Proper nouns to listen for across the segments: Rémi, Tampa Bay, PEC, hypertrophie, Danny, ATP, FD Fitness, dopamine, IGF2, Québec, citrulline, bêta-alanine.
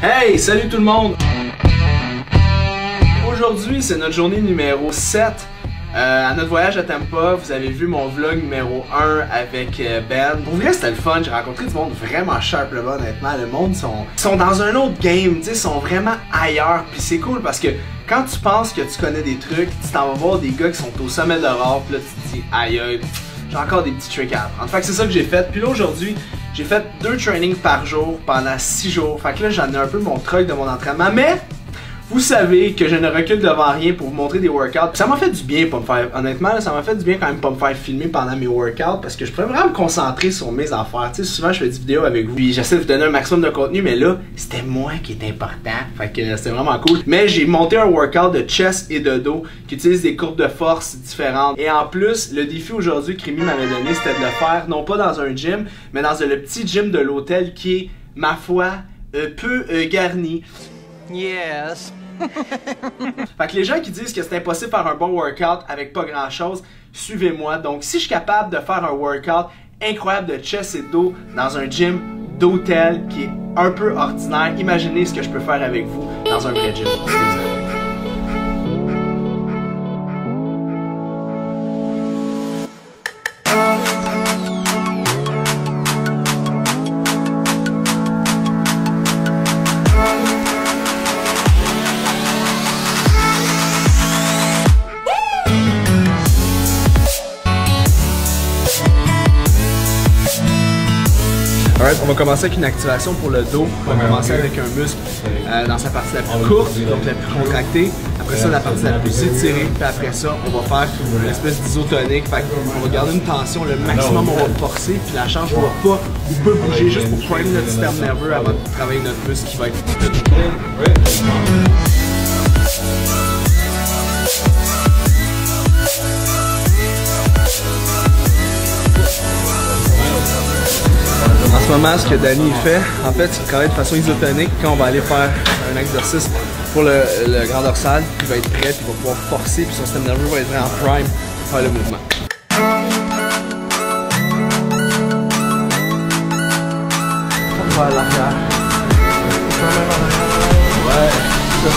Hey, salut tout le monde! Aujourd'hui, c'est notre journée numéro 7. À notre voyage à Tampa, vous avez vu mon vlog numéro 1 avec Ben. Pour vrai, c'était le fun. J'ai rencontré du monde vraiment sharp là-bas, honnêtement. Le monde sont dans un autre game, ils sont vraiment ailleurs. Puis c'est cool parce que quand tu penses que tu connais des trucs, tu t'en vas voir des gars qui sont au sommet de leur art, puis là tu te dis aïe aïe, j'ai encore des petits tricks à apprendre. Fait que c'est ça que j'ai fait. Puis là aujourd'hui, j'ai fait 2 trainings par jour pendant 6 jours. Fait que là, j'en ai un peu mon truc de mon entraînement, mais vous savez que je ne recule devant rien pour vous montrer des workouts. Ça m'a fait du bien pas me faire, honnêtement, là, ça m'a fait du bien quand même pas me faire filmer pendant mes workouts parce que je pouvais vraiment me concentrer sur mes affaires. Tu sais, souvent je fais des vidéos avec vous puis j'essaie de vous donner un maximum de contenu, mais là, c'était moi qui est important. Fait que c'était vraiment cool. Mais j'ai monté un workout de chest et de dos qui utilise des courbes de force différentes. Et en plus, le défi aujourd'hui que Rémi m'avait donné, c'était de le faire non pas dans un gym, mais dans le petit gym de l'hôtel qui est, ma foi, peu garni. Yes. Fait que les gens qui disent que c'est impossible de faire un bon workout avec pas grand chose, suivez-moi. Donc si je suis capable de faire un workout incroyable de chest et de dos dans un gym d'hôtel qui est un peu ordinaire, imaginez ce que je peux faire avec vous dans un vrai gym. On va commencer avec une activation pour le dos. On va commencer avec un muscle dans sa partie la plus courte, donc la plus contractée. Après ça, la partie la plus étirée. Puis après ça, on va faire une espèce d'isotonique. Fait qu'on va garder une tension le maximum, on va forcer. Puis la charge ne va pas ou peut bouger juste pour prendre notre système nerveux avant de travailler notre muscle qui va être. En ce moment, ce que Danny fait, en fait, c'est travailler de façon isotonique. Quand on va aller faire un exercice pour le grand dorsal, il va être prêt, puis il va pouvoir forcer, puis son système nerveux va être en prime pour faire le mouvement. On va à l'arrière. Ouais, c'est ça.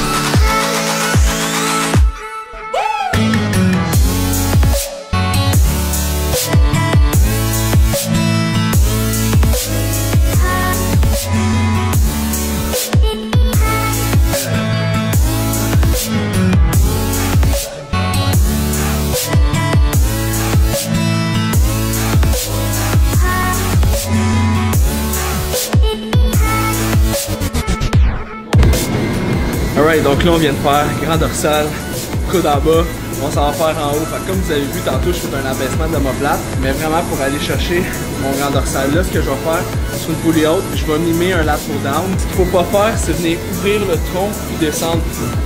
Alright, donc là on vient de faire grand dorsal, coude en bas, on s'en va faire en haut. Fait que comme vous avez vu tantôt, je fais un abaissement de l'omoplate, mais vraiment pour aller chercher mon grand dorsal là, ce que je vais faire sur une poulie haute, je vais mimer un lateral down. Ce qu'il faut pas faire, c'est venir ouvrir le tronc puis descendre.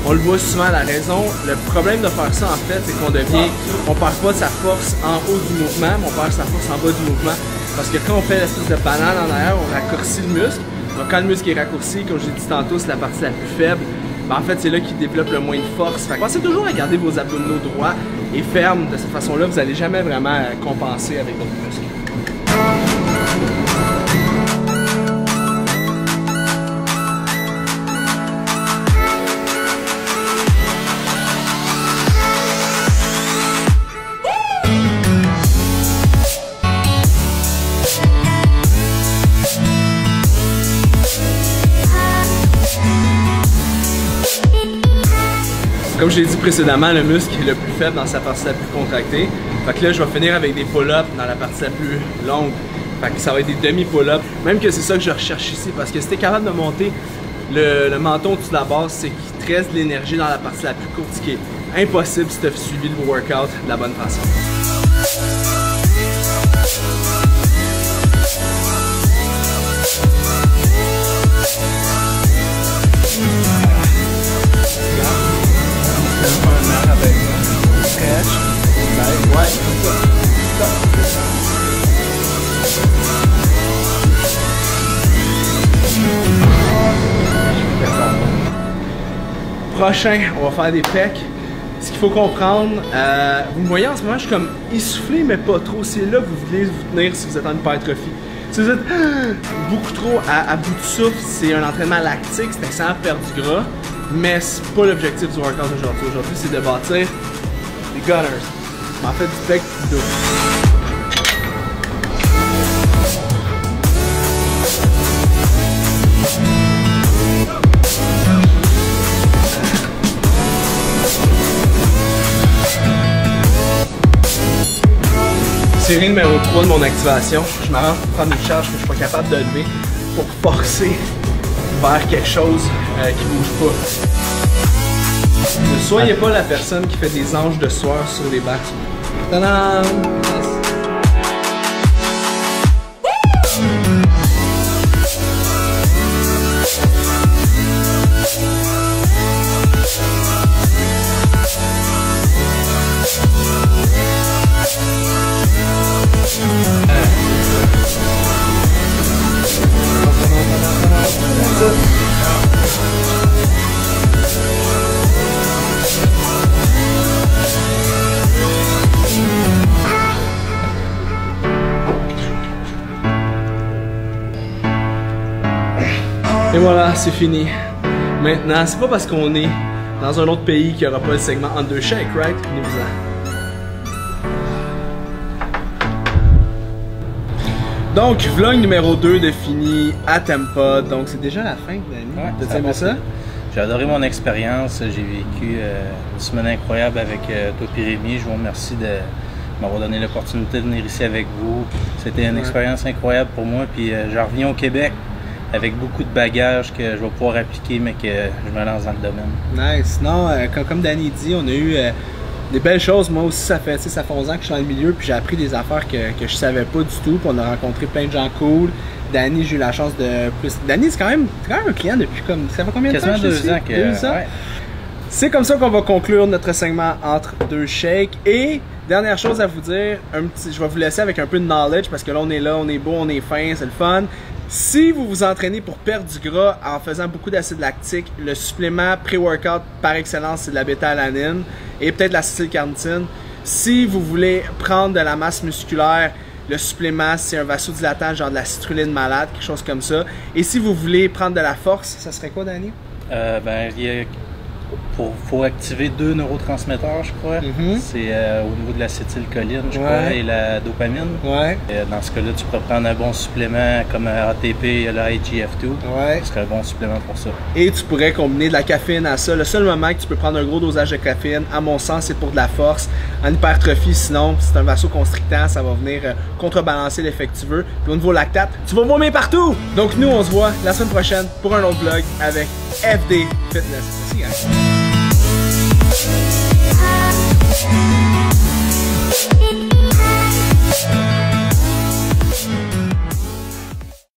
On le voit souvent, la raison, le problème de faire ça en fait, c'est qu'on devient, on perd pas de sa force en haut du mouvement, mais on perd sa force en bas du mouvement. Parce que quand on fait l'espèce de banane en arrière, on raccourcit le muscle. Donc quand le muscle est raccourci, comme j'ai dit tantôt, c'est la partie la plus faible. Ben en fait, c'est là qu'il développe le moins de force. Fait que pensez toujours à garder vos abdominaux droits et fermes. De cette façon-là, vous n'allez jamais vraiment compenser avec votre muscle. Comme je l'ai dit précédemment, le muscle est le plus faible dans sa partie la plus contractée. Fait que là, je vais finir avec des pull-ups dans la partie la plus longue. Fait que ça va être des demi-pull-ups. Même que c'est ça que je recherche ici, parce que si t'es capable de monter le menton au-dessus de la base, c'est qu'il te reste de l'énergie dans la partie la plus courte, ce qui est impossible si tu as suivi le workout de la bonne façon. Prochain, on va faire des pecs. Ce qu'il faut comprendre, vous me voyez en ce moment, je suis comme essoufflé, mais pas trop. C'est là que vous voulez vous tenir si vous êtes en hypertrophie. Vous êtes beaucoup trop à bout de souffle, c'est un entraînement lactique, c'est excellent pour perdre du gras, mais c'est pas l'objectif du workout aujourd'hui. Aujourd'hui, c'est de bâtir des gunners. En fait, du pec du dos. Série numéro 3 de mon activation, je m'arrange pour prendre une charge que je suis pas capable de lever pour forcer vers quelque chose qui bouge pas. Ne soyez pas la personne qui fait des anges de sueur sur les barres. Tadam! Et voilà, c'est fini. Maintenant, c'est pas parce qu'on est dans un autre pays qu'il n'y aura pas le segment en deux shakes, right? Donc, vlog numéro 2 de fini à Tampa. Donc, c'est déjà la fin, Danny. T'as aimé ça? J'ai adoré mon expérience. J'ai vécu une semaine incroyable avec toi et Rémi. Je vous remercie de m'avoir donné l'opportunité de venir ici avec vous. C'était une expérience incroyable pour moi. Puis, j'en reviens au Québec avec beaucoup de bagages que je vais pouvoir appliquer, mais que je me lance dans le domaine. Nice. Non, comme Danny dit, on a eu des belles choses. Moi aussi, ça fait 11 ans que je suis dans le milieu, puis j'ai appris des affaires que je savais pas du tout. Puis on a rencontré plein de gens cool. Danny, j'ai eu la chance de plus. Danny, c'est quand même un client depuis comme, ça fait combien de temps? Quasiment 2 ans. Ouais. C'est comme ça qu'on va conclure notre segment entre deux shakes. Et dernière chose à vous dire, je vais vous laisser avec un peu de knowledge parce que là, on est beau, on est fin, c'est le fun. Si vous vous entraînez pour perdre du gras en faisant beaucoup d'acide lactique, le supplément pré-workout par excellence, c'est de la bêta-alanine et peut-être de l'acétylcarnitine. Si vous voulez prendre de la masse musculaire, le supplément, c'est un vasodilatant, genre de la citrulline malade, quelque chose comme ça. Et si vous voulez prendre de la force, ça serait quoi, Danny? Faut activer 2 neurotransmetteurs, je crois. C'est au niveau de l'acétylcholine, je crois, et la dopamine. Dans ce cas-là, tu pourrais prendre un bon supplément comme ATP et la IGF2. Ce serait un bon supplément pour ça. Et tu pourrais combiner de la caféine à ça. Le seul moment que tu peux prendre un gros dosage de caféine, à mon sens, c'est pour de la force. En hypertrophie, sinon, c'est un vasoconstrictant, ça va venir contrebalancer l'effet que tu veux. Puis au niveau lactate, tu vas vomir partout! Donc nous, on se voit la semaine prochaine pour un autre vlog avec FD Fitness. See you guys.